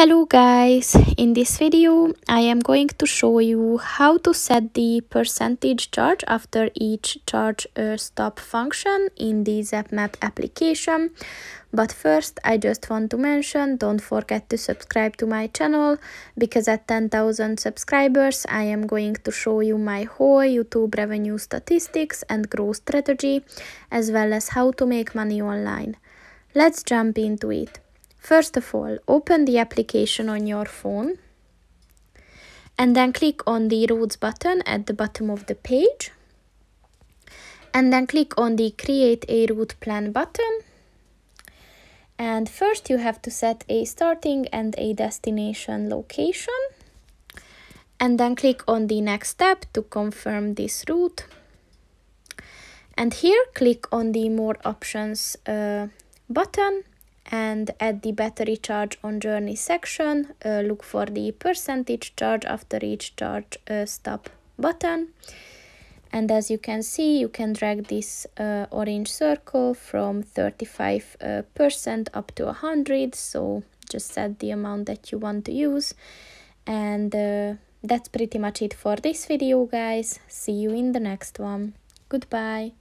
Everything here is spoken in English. Hello guys, in this video I am going to show you how to set the percentage charge after each charge stop function in the ZapMap application. But first I just want to mention, don't forget to subscribe to my channel, because at 10,000 subscribers I am going to show you my whole YouTube revenue statistics and growth strategy, as well as how to make money online. Let's jump into it. First of all, open the application on your phone and then click on the roads button at the bottom of the page, and then click on the create a route plan button. And first you have to set a starting and a destination location, and then click on the next step to confirm this route, and here click on the more options button. And at the battery charge on journey section, look for the percentage charge after each charge stop button. And as you can see, you can drag this orange circle from 35% up to 100. So just set the amount that you want to use. And that's pretty much it for this video, guys. See you in the next one. Goodbye.